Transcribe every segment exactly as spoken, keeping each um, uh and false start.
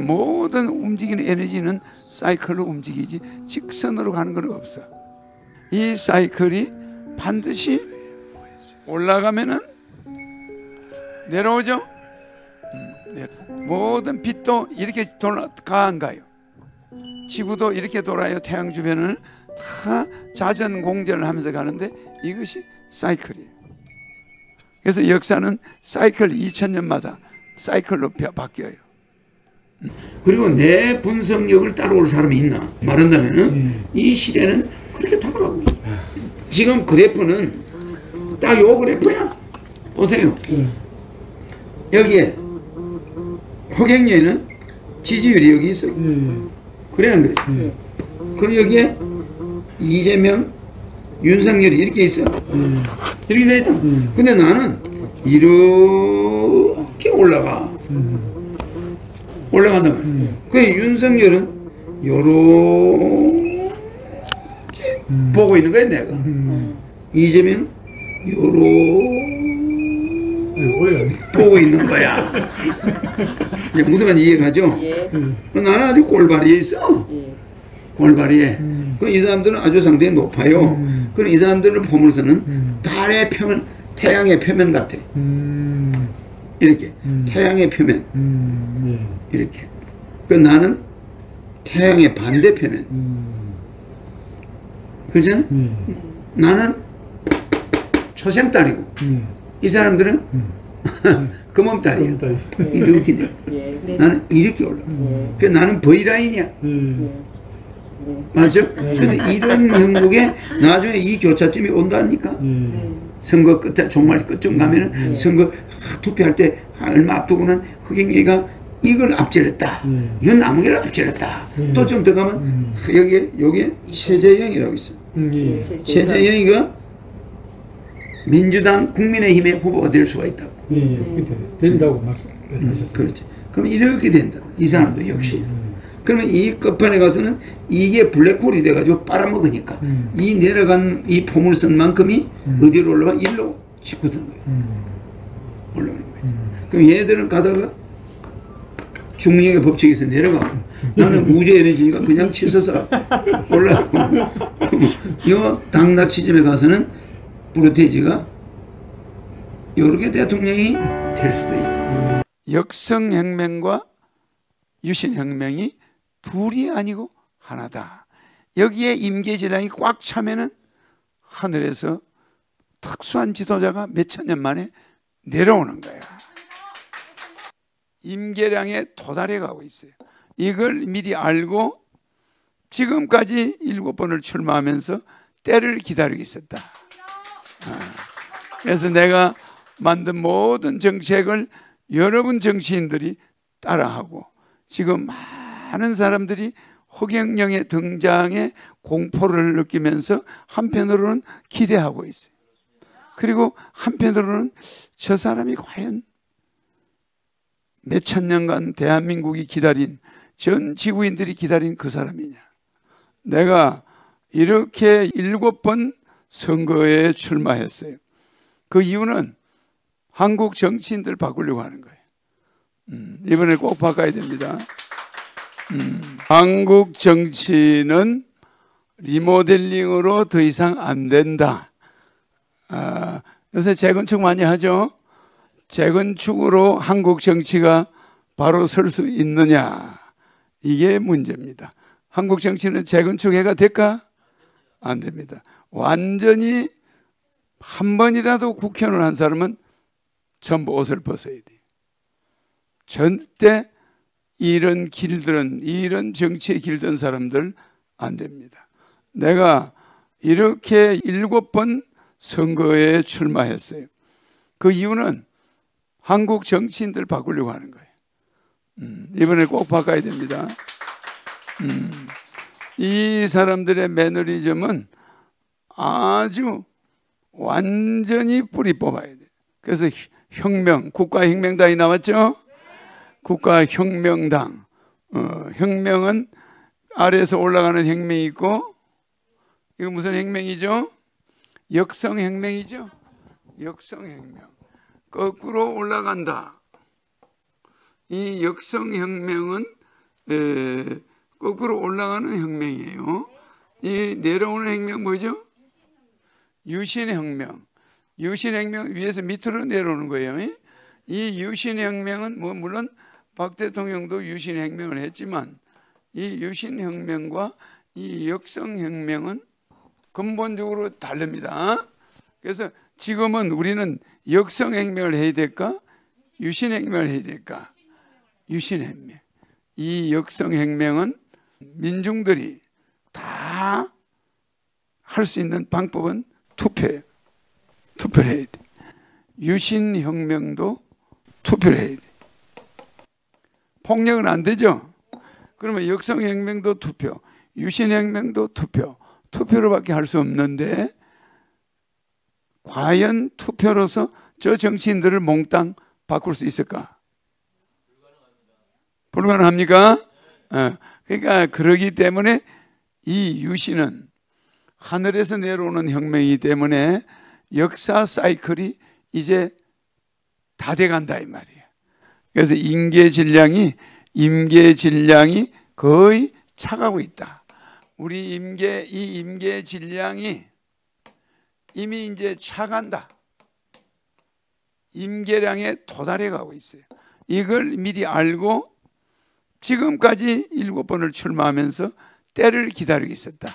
모든 움직이는 에너지는 사이클로 움직이지 직선으로 가는 건 없어. 이 사이클이 반드시 올라가면은 내려오죠. 모든 빛도 이렇게 돌아 가 안 가요. 지구도 이렇게 돌아요. 태양 주변을 다 자전 공전을 하면서 가는데 이것이 사이클이에요. 그래서 역사는 사이클 이천 년마다 사이클로 바뀌어요. 그리고 내 분석력을 따라올 사람이 있나 말한다면 음. 이 시대는 그렇게 돌아가고 있어요. 지금 그래프는 딱 요 그래프야. 보세요. 음. 여기에 허경영에는 지지율이 여기 있어요. 음. 그래 안 그래? 음. 그럼 여기에 이재명, 윤석열이 이렇게 있어. 음. 이렇게 돼 있다. 음. 근데 나는 이렇게 올라가. 음. 올라간단 말이야. 음. 그래 윤석열은 요렇게 음. 보고 있는 거야 내가. 음. 이재명 요렇게 보고 있는 거야. 이제 무슨 말인지 이해가죠? 예. 나는 아주 골바리에 있어. 예. 골바리에. 음. 그 이 사람들은 아주 상당히 높아요. 음. 그럼 이 사람들을 보면서는 음. 달의 표면, 태양의 표면 같아. 음. 이렇게 음. 태양의 표면 음. 이렇게. 그 나는 태양의 반대 표면. 음. 그죠? 음. 나는 초생딸이고 음. 이 사람들은 음. 금음딸이야. 이렇게 예, 네. 나는 이렇게 올라. 예. 그 나는 V 라인이야. 음. 예. 맞죠? 네. 그래서 이런 형국에 나중에 이 교차점이 온다니까. 네. 선거 끝에 정말 끝쯤 가면은 네. 선거 아, 투표할 때 아, 얼마 앞두고는 허경영이가 이걸 앞질렀다. 네. 윤남욱이를 앞질렀다. 네. 또 좀 더 가면 네. 여기에 여기에 최재형이라고 있어. 네. 최재형이가 민주당 국민의힘의 후보가 될 수가 있다고. 네. 네. 된다고 말씀하셨어요. 그렇죠. 그럼 이렇게 된다. 이 사람도 역시. 네. 그러면 이 끝판에 가서는 이게 블랙홀이 돼가지고 빨아먹으니까 음. 이 내려간 이 폼을 쓴 만큼이 음. 어디로 올라가? 일로 치솟는 거예요. 음. 올라오는 거예요. 음. 그럼 얘들은 가다가 중력의 법칙에서 내려가고 나는 우주에너지니까 그냥 치솟아 올라가고 요 당락시점에 가서는 프로테지가 요렇게 대통령이 될 수도 있다. 음. 역성혁명과 유신혁명이 둘이 아니고 하나다. 여기에 임계질량이 꽉 차면은 하늘에서 특수한 지도자가 몇천 년 만에 내려오는 거야. 임계량에 도달해 가고 있어요. 이걸 미리 알고 지금까지 일곱 번을 출마하면서 때를 기다리고 있었다. 그래서 내가 만든 모든 정책을 여러분 정치인들이 따라하고 지금 많은 사람들이 허경영의 등장에 공포를 느끼면서 한편으로는 기대하고 있어요. 그리고 한편으로는 저 사람이 과연 몇천 년간 대한민국이 기다린 전 지구인들이 기다린 그 사람이냐. 내가 이렇게 일곱 번 선거에 출마했어요. 그 이유는 한국 정치인들 바꾸려고 하는 거예요. 음, 이번에 꼭 바꿔야 됩니다. 음, 한국 정치는 리모델링으로 더 이상 안 된다. 아, 요새 재건축 많이 하죠. 재건축으로 한국 정치가 바로 설 수 있느냐 이게 문제입니다. 한국 정치는 재건축해가 될까? 안 됩니다. 완전히 한 번이라도 국현을 한 사람은 전부 옷을 벗어야 돼요. 절대 이런 길들은 이런 정치에 길든 사람들 안 됩니다. 내가 이렇게 일곱 번 선거에 출마했어요. 그 이유는 한국 정치인들 바꾸려고 하는 거예요. 음, 이번에 꼭 바꿔야 됩니다. 음, 이 사람들의 매너리즘은 아주 완전히 뿌리 뽑아야 돼요. 그래서 혁명, 국가혁명당이 나왔죠? 국가혁명당. 어, 혁명은 아래에서 올라가는 혁명이 있고 이거 무슨 혁명이죠? 역성혁명이죠? 역성혁명. 거꾸로 올라간다. 이 역성혁명은 에, 거꾸로 올라가는 혁명이에요. 이 내려오는 혁명 뭐죠? 유신혁명. 유신혁명 위에서 밑으로 내려오는 거예요. 이 유신혁명은 뭐 물론 박 대통령도 유신혁명을 했지만 이 유신혁명과 이 역성혁명은 근본적으로 다릅니다. 그래서 지금은 우리는 역성혁명을 해야 될까? 유신혁명을 해야 될까? 유신혁명. 이 역성혁명은 민중들이 다 할 수 있는 방법은 투표예요. 투표를 해야 돼. 유신혁명도 투표를 해야 돼. 폭력은 안 되죠? 그러면 역성혁명도 투표, 유신혁명도 투표, 투표로밖에 할 수 없는데 과연 투표로서 저 정치인들을 몽땅 바꿀 수 있을까? 불가능합니까? 어. 그러니까 그러기 때문에 이 유신은 하늘에서 내려오는 혁명이기 때문에 역사 사이클이 이제 다 돼간다 이 말이에요. 그래서 임계 질량이 임계 질량이 거의 차가고 있다. 우리 임계 이 임계 질량이 이미 이제 차간다. 임계량에 도달해 가고 있어요. 이걸 미리 알고 지금까지 일곱 번을 출마하면서 때를 기다리고 있었다.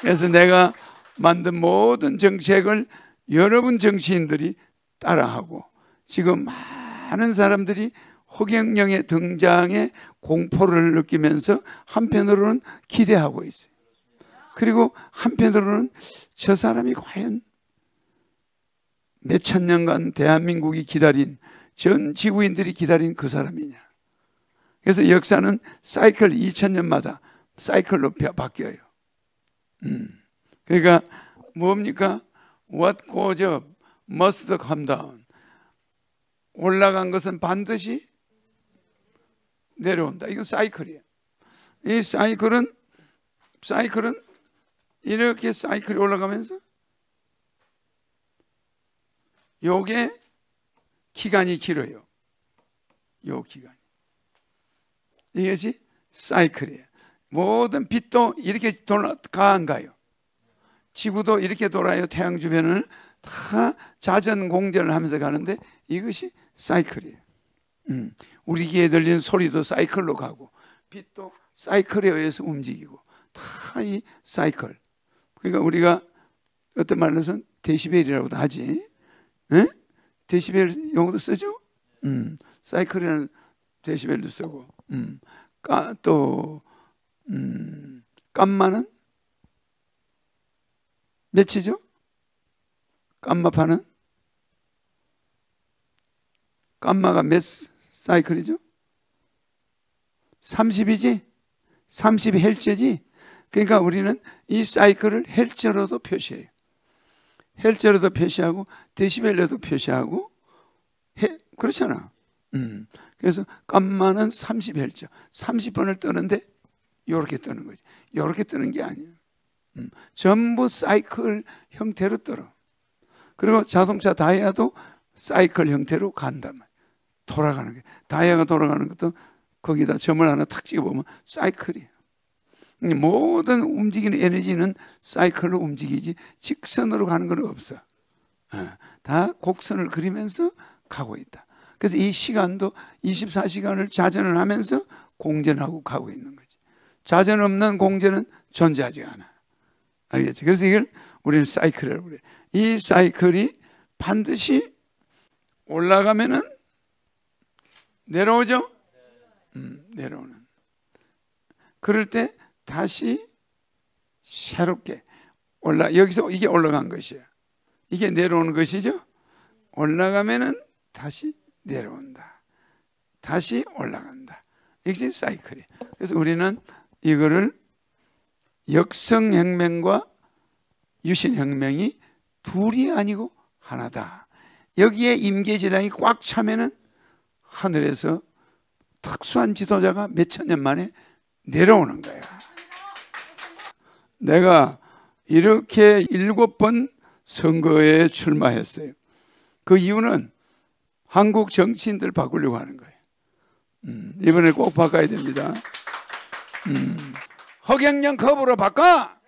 그래서 내가 만든 모든 정책을 여러분 정치인들이 따라하고 지금 많은 사람들이 허경영의 등장에 공포를 느끼면서 한편으로는 기대하고 있어요. 그리고 한편으로는 저 사람이 과연 몇 천 년간 대한민국이 기다린 전 지구인들이 기다린 그 사람이냐. 그래서 역사는 사이클 이천 년마다 사이클로 바뀌어요. 음. 그러니까 뭡니까? What goes up must come down. 올라간 것은 반드시 내려온다. 이건 사이클이에요. 이 사이클은 사이클은 이렇게 사이클이 올라가면서 요게 기간이 길어요. 요 기간. 이것이 사이클이에요. 모든 빛도 이렇게 돌아가 안 가요. 지구도 이렇게 돌아요. 태양 주변을 다 자전공전을 하면서 가는데 이것이 사이클이에요. 음. 우리 귀에 들리는 소리도 사이클로 가고 빛도 사이클에 의해서 움직이고 다 이 사이클. 그러니까 우리가 어떤 말로선 데시벨이라고도 하지. 에? 데시벨 용어도 쓰죠? 음. 사이클이라는 데시벨도 쓰고 음. 까, 또 음. 깜마는 몇이죠? 깜마파는? 깜마가 몇 사이클이죠? 삼십이지? 삼십 헬츠지? 그러니까 우리는 이 사이클을 헬츠로도 표시해요. 헬츠로도 표시하고 데시벨로도 표시하고 해, 그렇잖아. 음. 그래서 깜마는 삼십 헬츠. 삼십 번을 뜨는데 요렇게 뜨는 거지. 요렇게 뜨는 게 아니에요. 음, 전부 사이클 형태로 떨어. 그리고 자동차 다이아도 사이클 형태로 간단 말이야. 돌아가는 게 다이아가 돌아가는 것도 거기다 점을 하나 탁 찍어보면 사이클이에요. 모든 움직이는 에너지는 사이클로 움직이지 직선으로 가는 건 없어. 다 곡선을 그리면서 가고 있다. 그래서 이 시간도 이십사 시간을 자전을 하면서 공전하고 가고 있는 거지. 자전 없는 공전은 존재하지 않아. 알겠죠? 그래서 이걸 우리는 사이클이라고 그래요. 이 사이클이 반드시 올라가면은 내려오죠? 음, 내려오는. 그럴 때 다시 새롭게 올라, 여기서 이게 올라간 것이에요. 이게 내려오는 것이죠? 올라가면은 다시 내려온다. 다시 올라간다. 이것이 사이클이에요. 그래서 우리는 이거를 역성혁명과 유신혁명이 둘이 아니고 하나다. 여기에 임계질량이 꽉 차면은 하늘에서 특수한 지도자가 몇천 년 만에 내려오는 거야. 내가 이렇게 일곱 번 선거에 출마했어요. 그 이유는 한국 정치인들 바꾸려고 하는 거예요. 음, 이번에 꼭 바꿔야 됩니다. 음. 허경영 컵으로 바꿔!